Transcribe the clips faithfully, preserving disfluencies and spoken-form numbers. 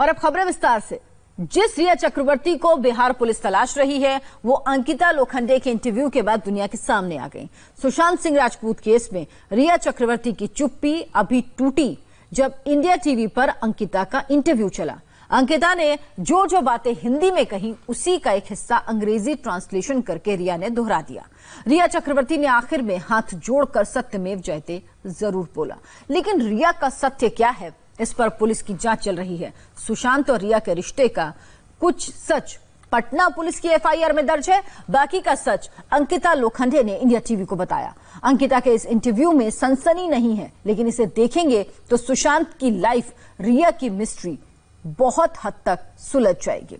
और अब खबरें विस्तार से। जिस रिया चक्रवर्ती को बिहार पुलिस तलाश रही है वो अंकिता लोखंडे के इंटरव्यू के बाद दुनिया के सामने आ गई। सुशांत सिंह राजपूत केस में रिया चक्रवर्ती की चुप्पी अभी टूटी जब इंडिया टीवी पर अंकिता का इंटरव्यू चला। अंकिता ने जो जो बातें हिंदी में कही उसी का एक हिस्सा अंग्रेजी ट्रांसलेशन करके रिया ने दोहरा दिया। रिया चक्रवर्ती ने आखिर में हाथ जोड़कर सत्यमेव जयते जरूर बोला, लेकिन रिया का सत्य क्या है इस पर पुलिस की जांच चल रही है। सुशांत और रिया के रिश्ते का कुछ सच पटना पुलिस की एफ आई आर में दर्ज है, बाकी का सच अंकिता लोखंडे ने इंडिया टीवी को बताया। अंकिता के इस इंटरव्यू में सनसनी नहीं है, लेकिन इसे देखेंगे तो सुशांत की लाइफ, रिया की मिस्ट्री बहुत हद तक सुलझ जाएगी।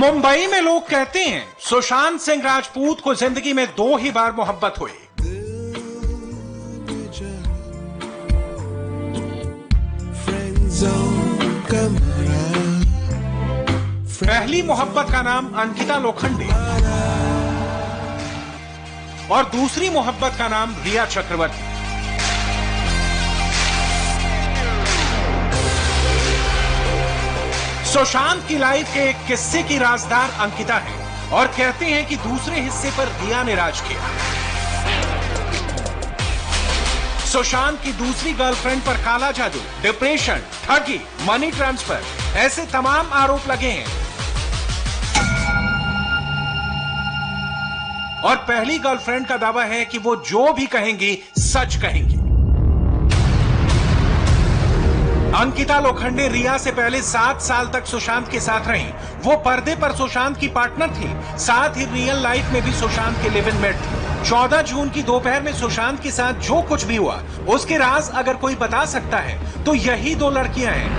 मुंबई में लोग कहते हैं सुशांत सिंह राजपूत को जिंदगी में दो ही बार मोहब्बत हुई। पहली मोहब्बत का नाम अंकिता लोखंडे और दूसरी मोहब्बत का नाम रिया चक्रवर्ती। सुशांत की लाइफ के एक किस्से की राजदार अंकिता है और कहते हैं कि दूसरे हिस्से पर रिया ने राज किया। सुशांत की दूसरी गर्लफ्रेंड पर काला जादू, डिप्रेशन, ठगी, मनी ट्रांसफर ऐसे तमाम आरोप लगे हैं और पहली गर्लफ्रेंड का दावा है कि वो जो भी कहेंगी सच कहेंगी। अंकिता लोखंडे रिया से पहले सात साल तक सुशांत के साथ रहीं। वो पर्दे पर सुशांत की पार्टनर थी, साथ ही रियल लाइफ में भी सुशांत के लिव इन मेट थी। चौदह जून की दोपहर में सुशांत के साथ जो कुछ भी हुआ उसके राज अगर कोई बता सकता है तो यही दो लड़कियां हैं।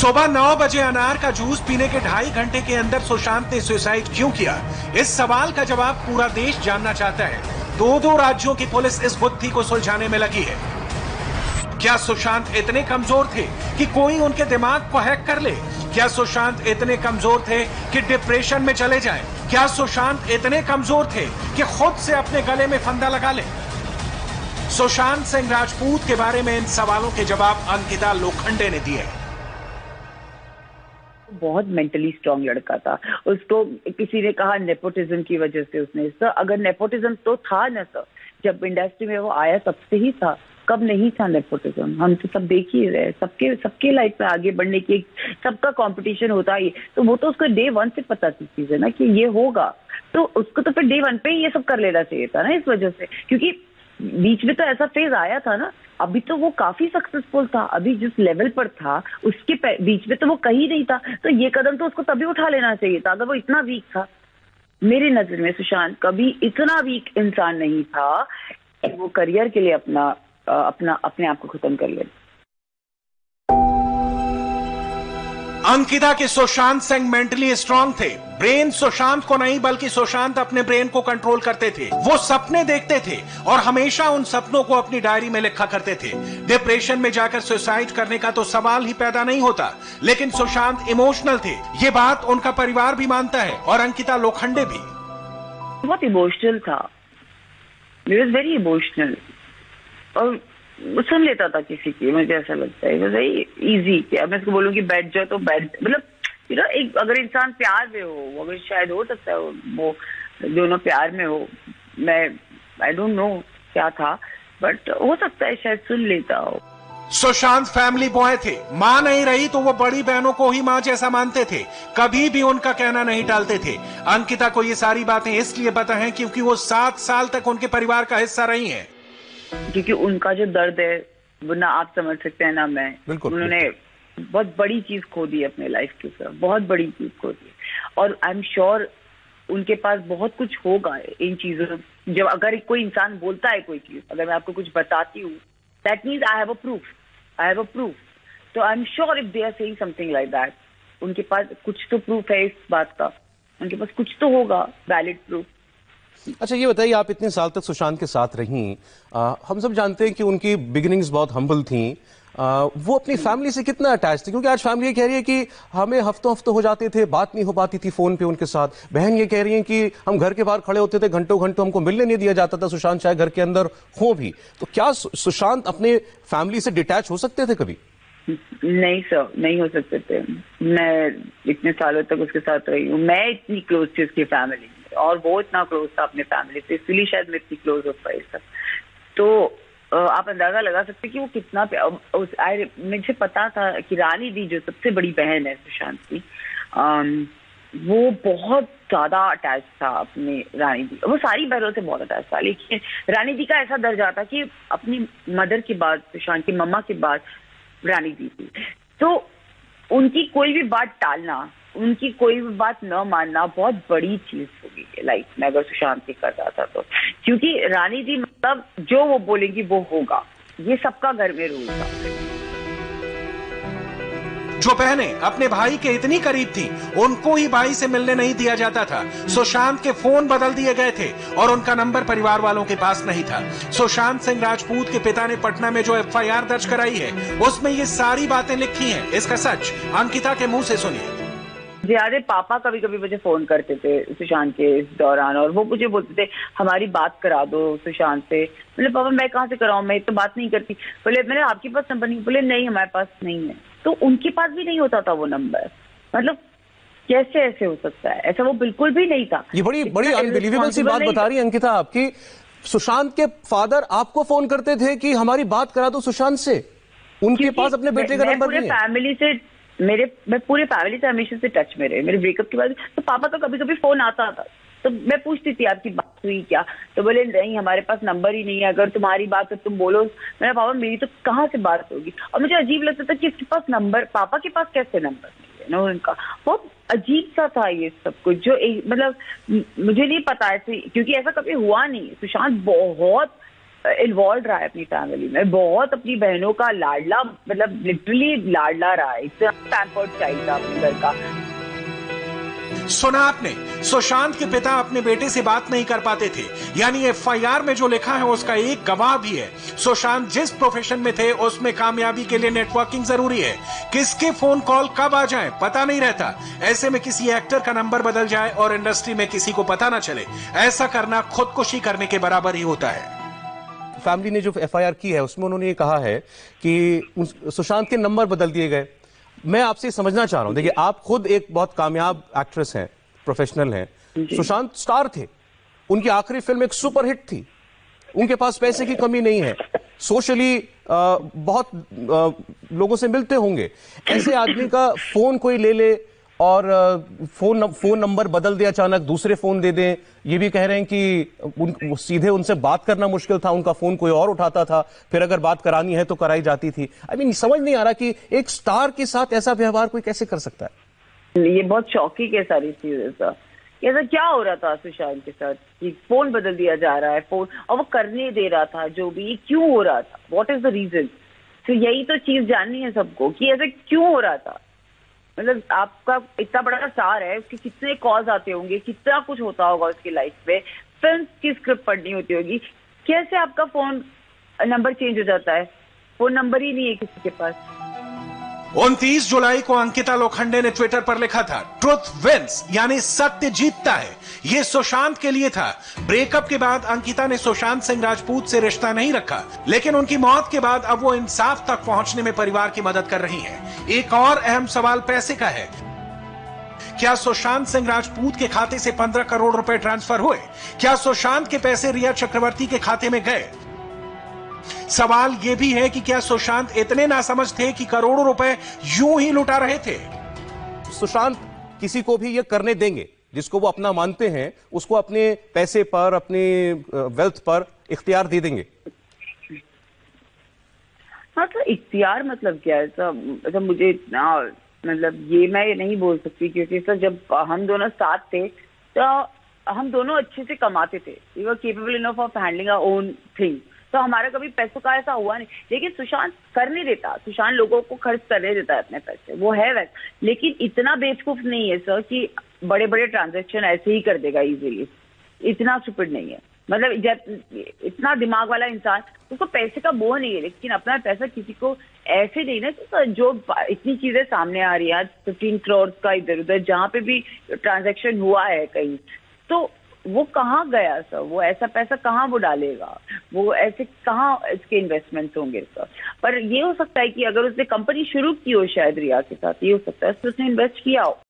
सुबह नौ बजे अनार का जूस पीने के ढाई घंटे के अंदर सुशांत ने सुसाइड क्यों किया, इस सवाल का जवाब पूरा देश जानना चाहता है। दो दो राज्यों की पुलिस इस गुत्थी को सुलझाने में लगी है। क्या सुशांत इतने कमजोर थे कि कोई उनके दिमाग को हैक कर ले? क्या सुशांत इतने कमजोर थे कि डिप्रेशन में चले जाएं? क्या सुशांत इतने कमजोर थे कि खुद से अपने गले में फंदा लगा ले? सुशांत सिंह राजपूत के बारे में इन सवालों के जवाब अंकिता लोखंडे ने दिए। बहुत मेंटली स्ट्रांग लड़का था, उसको किसी ने कहा नेपोटिज्म की वजह से उसने, सर अगर नेपोटिज्म तो था ना सर, जब इंडस्ट्री में वो आया तब से ही था, कब नहीं था नेपोटिज्म? हम तो सब देख ही रहे, सबके सबके लाइफ में आगे बढ़ने की सबका कंपटीशन होता है, तो वो तो उसको डे वन से पता थी चीज है ना कि ये होगा, तो उसको तो फिर डे वन पे ही ये सब कर लेना चाहिए था ना, इस वजह से, क्योंकि बीच में तो ऐसा फेज आया था ना। अभी तो वो काफी सक्सेसफुल था, अभी जिस लेवल पर था उसके बीच में तो वो कहीं नहीं था, तो ये कदम तो उसको तभी उठा लेना चाहिए था अगर वो इतना वीक था। मेरी नजर में सुशांत कभी इतना वीक इंसान नहीं था कि वो करियर के लिए अपना अपना अपने आप को खत्म कर ले। अंकिता के सुशांत सिंह मेंटली स्ट्रांग थे। ब्रेन सुशांत को नहीं बल्कि सुशांत अपने ब्रेन को कंट्रोल करते थे। वो सपने देखते थे और हमेशा उन सपनों को अपनी डायरी में लिखा करते थे। डिप्रेशन में जाकर सुसाइड करने का तो सवाल ही पैदा नहीं होता, लेकिन सुशांत इमोशनल थे, ये बात उनका परिवार भी मानता है और अंकिता लोखंडे भी। बहुत इमोशनल था, ही वाज वेरी इमोशनल और सुन लेता था किसी की, मुझे ऐसा लगता है इजी कि अब मैं इसको बोलूँ कि बैठ जाओ तो बैठ, मतलब यू नो एक अगर इंसान प्यार में हो, अगर शायद हो सकता है वो दोनों प्यार में हो, मैं आई डोंट नो क्या था बट हो सकता है शायद सुन लेता हो। सुशांत फैमिली बॉय थे, माँ नहीं रही तो वो बड़ी बहनों को ही माँ जैसा मानते थे, कभी भी उनका कहना नहीं टालते थे। अंकिता को ये सारी बातें इसलिए पता है क्योंकि वो सात साल तक उनके परिवार का हिस्सा रही है, क्योंकि उनका जो दर्द है वो ना आप समझ सकते हैं ना मैं। उन्होंने बहुत बड़ी चीज खो दी अपने लाइफ के साथ, बहुत बड़ी चीज खो दी और आई एम श्योर उनके पास बहुत कुछ होगा इन चीजों। जब अगर कोई इंसान बोलता है कोई चीज, अगर मैं आपको कुछ बताती हूँ that means I have a proof, I have a proof, तो I am sure if they are saying something like that उनके पास कुछ तो प्रूफ है इस बात का, उनके पास कुछ तो होगा वैलिड प्रूफ। अच्छा ये बताइए, आप इतने साल तक सुशांत के साथ रहीं, हम सब जानते हैं कि उनकी बिगिनिंग्स बहुत हम्बल थीं, आ, वो अपनी फैमिली से कितना अटैच थी? क्योंकि आज फैमिली ये कह रही है कि हमें हफ्तों हफ्तों हो जाते थे, बात नहीं हो पाती थी फोन पे उनके साथ। बहन ये कह रही है कि हम घर के बाहर खड़े होते थे, घंटों घंटों हमको मिलने नहीं दिया जाता था, सुशांत चाहे घर के अंदर हो भी। तो क्या सुशांत अपने फैमिली से डिटैच हो सकते थे कभी? नहीं सर, नहीं हो सकते थे। मैं इतने सालों तक उसके साथ रही हूँ, मैं इतनी क्लोज थी उसकी फैमिली में और वो इतना क्लोज था अपने फैमिली से, इसलिए शायद मैं इतनी क्लोज हो पाई सर। तो आप अंदाजा लगा सकते कि वो कितना उस, आए, मुझे पता था कि रानी दी जो सबसे बड़ी बहन है सुशांत की, वो बहुत ज्यादा अटैच था अपने रानी दी, वो सारी बहनों से बहुत अटैच था, लेकिन रानी दी का ऐसा दर्जा था कि अपनी मदर के बाद, सुशांत की मम्मा के बाद रानी दी थी। तो उनकी कोई भी बात टालना, उनकी कोई भी बात न मानना बहुत बड़ी चीज होगी लाइफ में अगर सुशांत सिंह कर रहा था तो, क्योंकि रानी जी मतलब जो वो बोलेंगी वो होगा, ये सबका घर में रूल था। जो बहनें अपने भाई के इतनी करीब थी, उनको ही भाई से मिलने नहीं दिया जाता था। सुशांत के फोन बदल दिए गए थे और उनका नंबर परिवार वालों के पास नहीं था। सुशांत सिंह राजपूत के पिता ने पटना में जो एफ आई आर दर्ज कराई है, उसमें ये सारी बातें लिखी है। इसका सच अंकिता के मुंह से सुनिए। याद है, पापा कभी कभी मुझे फोन करते थे सुशांत के इस दौरान और वो मुझे बोलते थे हमारी बात करा दो सुशांत से। बोले पापा मैं कहाँ से कराऊं, मैं तो बात नहीं करती। बोले मैंने आपके पास नंबर नहीं। बोले नहीं हमारे पास नहीं है। तो उनके पास भी नहीं होता था वो नंबर। मतलब कैसे ऐसे हो सकता है, ऐसा वो बिल्कुल भी नहीं था। ये बड़ी बड़ी अनबिलीवेबल सी बात बता रही है अंकिता आपकी। सुशांत के फादर आपको फोन करते थे कि हमारी बात करा दो सुशांत से, उनके पास अपने बेटे का नंबर नहीं है। फैमिली से मेरे मैं पूरे फैमिली से हमेशा से टच में रही। मेरे ब्रेकअप के बाद तो पापा का कभी कभी फोन आता था तो मैं पूछती थी आपकी बात हुई क्या, तो बोले नहीं हमारे पास नंबर ही नहीं है, अगर तुम्हारी बात है तुम बोलो। मेरा पापा मेरी तो कहाँ से बात होगी। और मुझे अजीब लगता था कि इसके पास नंबर, पापा के पास कैसे नंबर नहीं है ना उनका। बहुत अजीब सा था ये सब कुछ जो, मतलब मुझे नहीं पता ऐसे, क्योंकि ऐसा कभी हुआ नहीं। सुशांत बहुत इन्वॉल्व रहा है अपनी फैमिली में, बहुत अपनी बहनों का लाडला, मतलब लिटरली लाडला रहा है। पैम्पर्ड चाइल्ड था अपने घर का। सुना आपने, सुशांत के पिता अपने बेटे से बात नहीं कर पाते थे, यानी एफ आई आर में जो लिखा है उसका एक गवाह भी है। सुशांत जिस प्रोफेशन में थे उसमें कामयाबी के लिए नेटवर्किंग जरूरी है। किसके फोन कॉल कब आ जाए पता नहीं रहता। ऐसे में किसी एक्टर का नंबर बदल जाए और इंडस्ट्री में किसी को पता ना चले, ऐसा करना खुदकुशी करने के बराबर ही होता है। फैमिली ने जो एफ आई आर की है उसमें उन्होंने ये कहा है कि सुशांत के नंबर बदल दिए गए। मैं आपसे समझना चाह रहा हूं, देखिए आप खुद एक बहुत कामयाब एक्ट्रेस हैं, प्रोफेशनल हैं, सुशांत स्टार थे, उनकी आखिरी फिल्म एक सुपरहिट थी, उनके पास पैसे की कमी नहीं है, सोशली आ, बहुत आ, लोगों से मिलते होंगे। ऐसे आदमी का फोन कोई ले ले और फोन फोन नंबर बदल दे, अचानक दूसरे फोन दे दें। ये भी कह रहे हैं कि उन, सीधे उनसे बात करना मुश्किल था, उनका फोन कोई और उठाता था, फिर अगर बात करानी है तो कराई जाती थी। आई मीन समझ नहीं आ रहा कि एक स्टार के साथ ऐसा व्यवहार कोई कैसे कर सकता है। ये बहुत शौकी के सारी चीजें था। ऐसा क्या हो रहा था सुशांत के साथ कि फोन बदल दिया जा रहा है, फोन और वो करने दे रहा था जो भी, क्यों हो रहा था, वॉट इज द रीजन। तो यही तो चीज जाननी है सबको कि ऐसा क्यों हो रहा था। मतलब आपका इतना बड़ा स्टार है, उसके कितने कॉल्स आते होंगे, कितना कुछ होता होगा उसकी लाइफ में, फिल्म की स्क्रिप्ट पढ़नी होती होगी, कैसे आपका फोन नंबर चेंज हो जाता है, फोन नंबर ही नहीं है किसी के पास। उनतीस जुलाई को अंकिता लोखंडे ने ट्विटर पर लिखा था, ट्रुथ विंस यानी सत्य जीतता है। ये सुशांत के लिए था। ब्रेकअप के बाद अंकिता ने सुशांत सिंह राजपूत से रिश्ता नहीं रखा, लेकिन उनकी मौत के बाद अब वो इंसाफ तक पहुंचने में परिवार की मदद कर रही हैं। एक और अहम सवाल पैसे का है। क्या सुशांत सिंह राजपूत के खाते से पंद्रह करोड़ रुपए ट्रांसफर हुए? क्या सुशांत के पैसे रिया चक्रवर्ती के खाते में गए? सवाल यह भी है कि क्या सुशांत इतने नासमझ थे कि करोड़ों रुपए यूं ही लुटा रहे थे? सुशांत किसी को भी यह करने देंगे जिसको वो अपना मानते हैं, उसको अपने पैसे पर, अपने वेल्थ पर इख्तियार दे देंगे। हाँ तो इख्तियार मतलब क्या है सर, तो मुझे इतना मतलब ये मैं नहीं बोल सकती, क्योंकि सर जब हम दोनों साथ थे तो हम दोनों अच्छे से कमाते थे, we were capable enough of handling our own thing, तो हमारा कभी पैसों का ऐसा हुआ नहीं। लेकिन सुशांत कर नहीं देता, सुशांत लोगों को खर्च करने देता है अपने पैसे, वो है वैसे, लेकिन इतना बेवकूफ नहीं है सर कि बड़े बड़े ट्रांजैक्शन ऐसे ही कर देगा इजीली। इतना स्टूपिड नहीं है, मतलब इतना दिमाग वाला इंसान, उसको पैसे का बोझ नहीं है, लेकिन अपना पैसा किसी को ऐसे नहीं ना, तो जो इतनी चीजें सामने आ रही है आज, फिफ्टीन करोड़ का इधर उधर जहाँ पे भी ट्रांजैक्शन हुआ है कहीं, तो वो कहाँ गया सर, वो ऐसा पैसा कहाँ वो डालेगा, वो ऐसे कहाँ इसके इन्वेस्टमेंट्स होंगे सर। पर ये हो सकता है कि अगर उसने कंपनी शुरू की हो शायद रिया के साथ, ये हो सकता है तो उसने इन्वेस्ट किया हो।